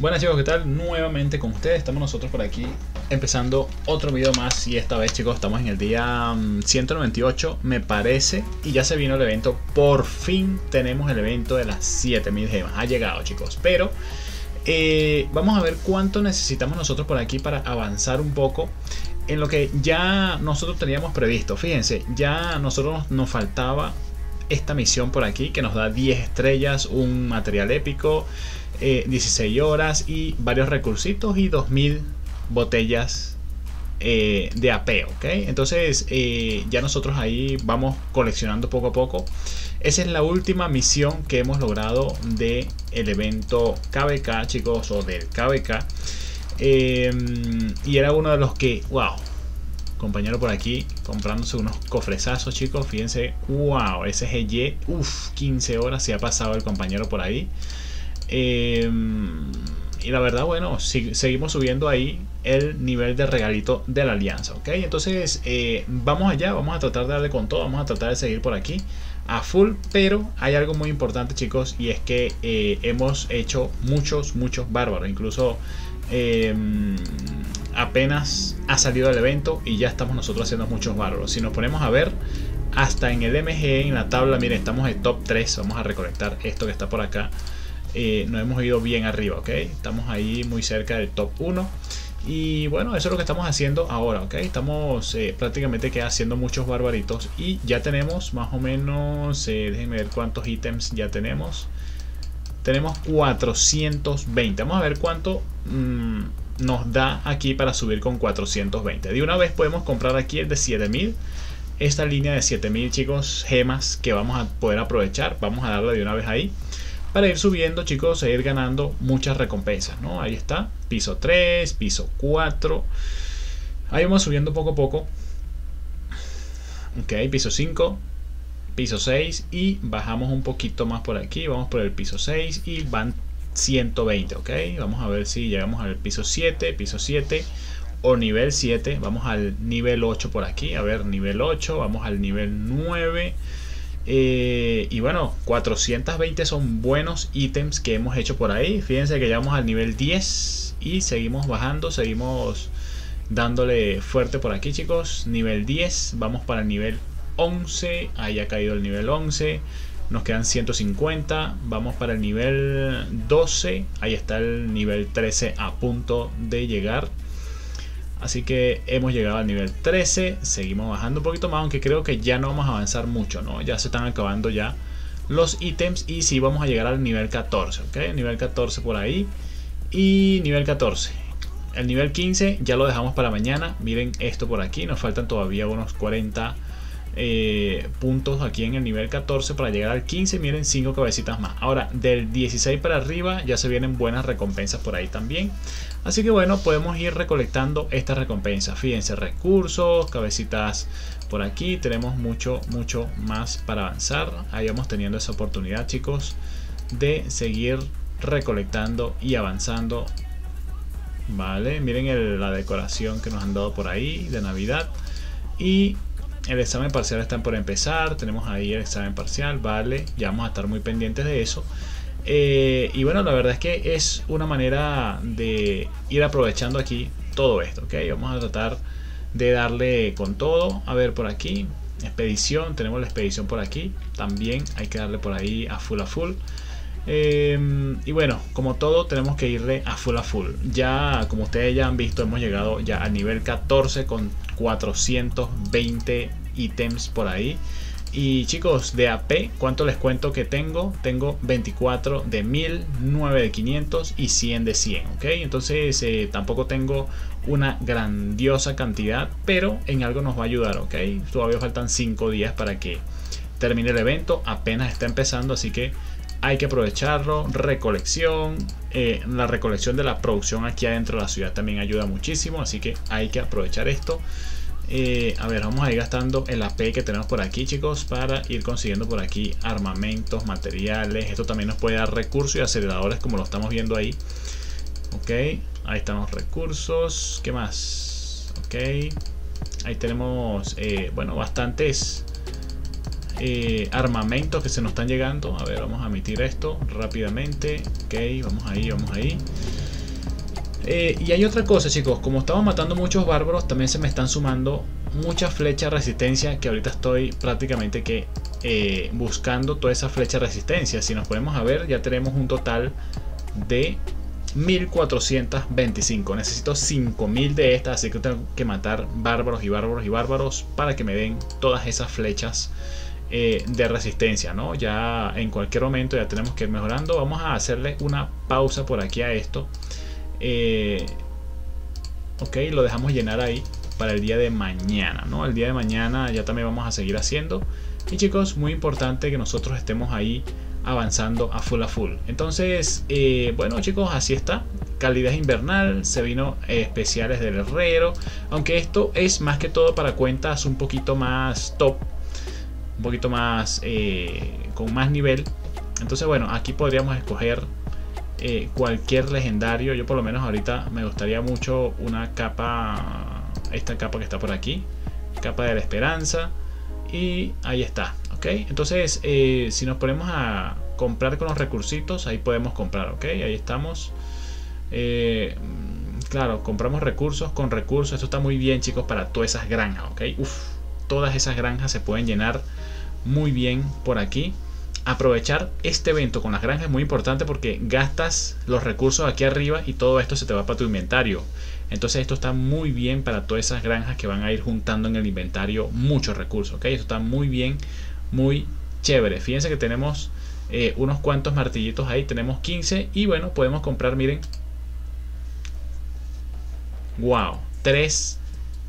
Buenas chicos, ¿qué tal? Nuevamente con ustedes, estamos nosotros por aquí empezando otro video más. Y esta vez chicos estamos en el día 198 me parece. Y ya se vino el evento, por fin tenemos el evento de las 7000 gemas, ha llegado chicos. Pero vamos a ver cuánto necesitamos nosotros por aquí para avanzar un poco en lo que ya nosotros teníamos previsto. Fíjense, ya a nosotros nos faltaba esta misión por aquí que nos da 10 estrellas, un material épico, 16 horas y varios recursitos y 2000 botellas de AP, ¿ok? Entonces ya nosotros ahí vamos coleccionando poco a poco. Esa es la última misión que hemos logrado de el evento KBK, chicos, o del KBK. Y era uno de los que, wow, compañero por aquí comprándose unos cofresazos, chicos, fíjense, wow, ese GY, uff, 15 horas se ha pasado el compañero por ahí. Y la verdad, bueno, seguimos subiendo ahí el nivel de regalito de la alianza, ¿ok? Entonces, vamos allá, vamos a tratar de darle con todo, vamos a tratar de seguir por aquí a full. Pero hay algo muy importante, chicos, y es que hemos hecho muchos bárbaros. Incluso apenas ha salido el evento y ya estamos nosotros haciendo muchos bárbaros. Si nos ponemos a ver, hasta en el MG, en la tabla, miren, estamos en top 3, vamos a recolectar esto que está por acá. No hemos ido bien arriba, ok, estamos ahí muy cerca del top 1 y bueno, eso es lo que estamos haciendo ahora, ok, estamos prácticamente que haciendo muchos barbaritos y ya tenemos más o menos, déjenme ver cuántos ítems ya tenemos. Tenemos 420, vamos a ver cuánto nos da aquí para subir con 420, de una vez podemos comprar aquí el de 7000. Esta línea de 7000 chicos, gemas que vamos a poder aprovechar, vamos a darle de una vez ahí para ir subiendo chicos e ir ganando muchas recompensas, ¿no? Ahí está, piso 3, piso 4. Ahí vamos subiendo poco a poco. Ok, piso 5, piso 6 y bajamos un poquito más por aquí. Vamos por el piso 6 y van 120, ok. Vamos a ver si llegamos al piso 7 o nivel 7. Vamos al nivel 8 por aquí, a ver, nivel 8, vamos al nivel 9. Y bueno, 420 son buenos ítems que hemos hecho por ahí. Fíjense que llegamos al nivel 10 y seguimos bajando, seguimos dándole fuerte por aquí chicos. Nivel 10, vamos para el nivel 11, ahí ha caído el nivel 11, nos quedan 150, vamos para el nivel 12, ahí está el nivel 13 a punto de llegar. Así que hemos llegado al nivel 13, seguimos bajando un poquito más, aunque creo que ya no vamos a avanzar mucho, ¿no? Ya se están acabando ya los ítems y sí vamos a llegar al nivel 14, ¿ok? Nivel 14 por ahí y nivel 14. El nivel 15 ya lo dejamos para mañana, miren esto por aquí, nos faltan todavía unos 40 puntos aquí en el nivel 14 para llegar al 15, miren 5 cabecitas más. Ahora del 16 para arriba ya se vienen buenas recompensas por ahí también, así que bueno, podemos ir recolectando estas recompensas, fíjense, recursos, cabecitas por aquí, tenemos mucho más para avanzar. Ahí vamos teniendo esa oportunidad chicos de seguir recolectando y avanzando, vale, miren la decoración que nos han dado por ahí de Navidad y el examen parcial está por empezar, tenemos ahí el examen parcial, vale, ya vamos a estar muy pendientes de eso. Y bueno, la verdad es que es una manera de ir aprovechando aquí todo esto, ok, vamos a tratar de darle con todo. A ver por aquí, expedición, tenemos la expedición por aquí, también hay que darle por ahí a full a full. Y bueno, como todo tenemos que irle a full a full. Ya como ustedes ya han visto, hemos llegado ya al nivel 14 con 420 ítems por ahí. Y chicos, de AP, ¿cuánto les cuento que tengo? Tengo 24 de 1000, 9 de 500 y 100 de 100, ¿ok? Entonces tampoco tengo una grandiosa cantidad, pero en algo nos va a ayudar, ¿ok? Todavía faltan 5 días para que termine el evento, apenas está empezando, así que hay que aprovecharlo. Recolección, la recolección de la producción aquí adentro de la ciudad también ayuda muchísimo, así que hay que aprovechar esto. A ver, vamos a ir gastando el AP que tenemos por aquí chicos para ir consiguiendo por aquí armamentos, materiales. Esto también nos puede dar recursos y aceleradores como lo estamos viendo ahí, ok, ahí están los recursos. ¿Qué más? Ok, ahí tenemos bueno, bastantes armamentos que se nos están llegando. A ver, vamos a emitir esto rápidamente, ok, vamos ahí Y hay otra cosa, chicos, como estamos matando muchos bárbaros, también se me están sumando muchas flechas de resistencia, que ahorita estoy prácticamente que buscando toda esa flecha de resistencia. Si nos podemos a ver, ya tenemos un total de 1425. Necesito 5000 de estas, así que tengo que matar bárbaros y bárbaros y bárbaros para que me den todas esas flechas de resistencia, ¿no? Ya en cualquier momento ya tenemos que ir mejorando. Vamos a hacerle una pausa por aquí a esto. Ok, lo dejamos llenar ahí para el día de mañana, ¿no? El día de mañana ya también vamos a seguir haciendo. Y chicos, muy importante que nosotros estemos ahí avanzando a full. Entonces, bueno chicos, así está. Calidad invernal, se vino especiales del herrero. Aunque esto es más que todo para cuentas un poquito más top, un poquito más con más nivel. Entonces bueno, aquí podríamos escoger cualquier legendario. Yo por lo menos ahorita me gustaría mucho una capa, esta capa que está por aquí, capa de la esperanza, y ahí está. Ok, entonces si nos ponemos a comprar con los recursitos, ahí podemos comprar. Ok, ahí estamos. Claro, compramos recursos con recursos. Esto está muy bien, chicos, para todas esas granjas. Ok, uf, todas esas granjas se pueden llenar muy bien por aquí. Aprovechar este evento con las granjas es muy importante porque gastas los recursos aquí arriba y todo esto se te va para tu inventario. Entonces esto está muy bien para todas esas granjas que van a ir juntando en el inventario muchos recursos, ¿ok? Esto está muy bien, muy chévere. Fíjense que tenemos unos cuantos martillitos ahí, tenemos 15 y bueno, podemos comprar, miren. ¡Wow! 3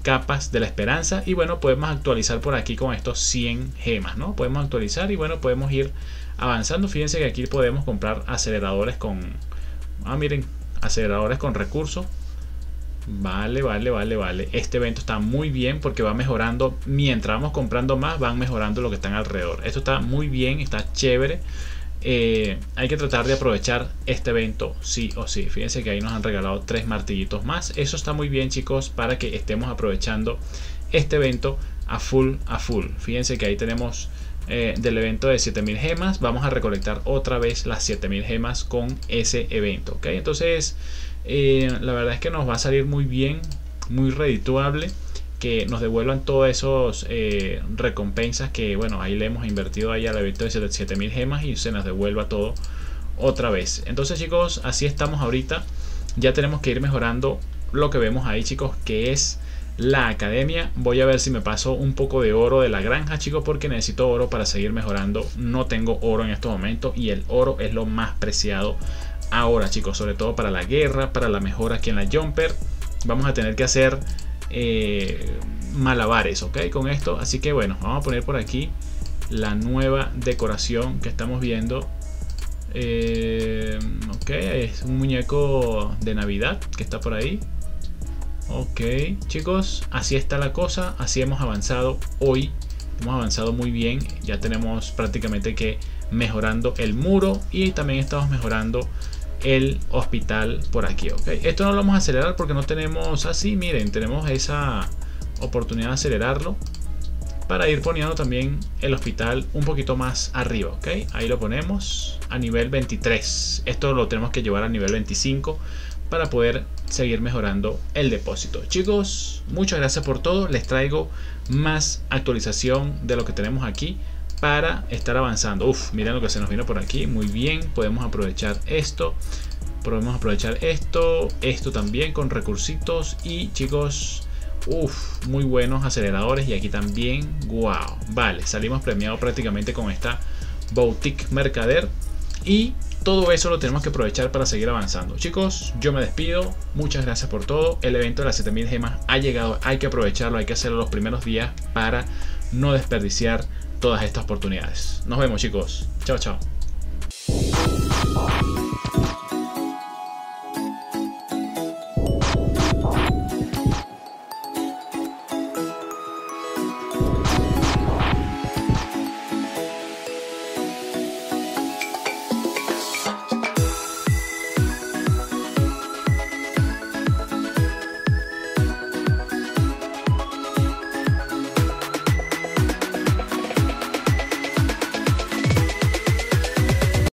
capas de la esperanza y bueno, podemos actualizar por aquí con estos 100 gemas, ¿no? Podemos actualizar y bueno, podemos ir avanzando. Fíjense que aquí podemos comprar aceleradores con... Ah, miren, aceleradores con recursos. Vale, vale, vale, vale. Este evento está muy bien porque va mejorando. Mientras vamos comprando más, van mejorando lo que están alrededor. Esto está muy bien, está chévere. Hay que tratar de aprovechar este evento sí o sí. Fíjense que ahí nos han regalado 3 martillitos más. Eso está muy bien, chicos, para que estemos aprovechando este evento a full, a full. Fíjense que ahí tenemos del evento de 7000 gemas. Vamos a recolectar otra vez las 7000 gemas con ese evento, ¿ok? Entonces... la verdad es que nos va a salir muy bien, muy redituable, que nos devuelvan todas esas recompensas que, bueno, ahí le hemos invertido ahí al evento de 7000 gemas y se nos devuelva todo otra vez. Entonces, chicos, así estamos ahorita. Ya tenemos que ir mejorando lo que vemos ahí, chicos, que es la academia. Voy a ver si me paso un poco de oro de la granja, chicos, porque necesito oro para seguir mejorando. No tengo oro en estos momentos y el oro es lo más preciado ahora, chicos, sobre todo para la guerra, para la mejora aquí en la jumper. Vamos a tener que hacer malabares, ok, con esto. Así que bueno, vamos a poner por aquí la nueva decoración que estamos viendo. Ok, es un muñeco de Navidad que está por ahí. Ok, chicos, así está la cosa. Así hemos avanzado hoy. Hemos avanzado muy bien. Ya tenemos prácticamente que mejorando el muro y también estamos mejorando el hospital por aquí, ok. Esto no lo vamos a acelerar porque no tenemos así, miren, tenemos esa oportunidad de acelerarlo para ir poniendo también el hospital un poquito más arriba, ok. Ahí lo ponemos a nivel 23. Esto lo tenemos que llevar a nivel 25 para poder seguir mejorando el depósito. Chicos, muchas gracias por todo. Les traigo más actualización de lo que tenemos aquí para estar avanzando. Uf, miren lo que se nos vino por aquí. Muy bien, podemos aprovechar esto. Podemos aprovechar esto. Esto también con recursitos. Y chicos, uf, muy buenos aceleradores. Y aquí también, wow. Vale, salimos premiados prácticamente con esta boutique mercader. Y todo eso lo tenemos que aprovechar para seguir avanzando. Chicos, yo me despido. Muchas gracias por todo. El evento de las 7000 gemas ha llegado. Hay que aprovecharlo. Hay que hacerlo los primeros días para no desperdiciar todas estas oportunidades. Nos vemos, chicos. Chao, chao.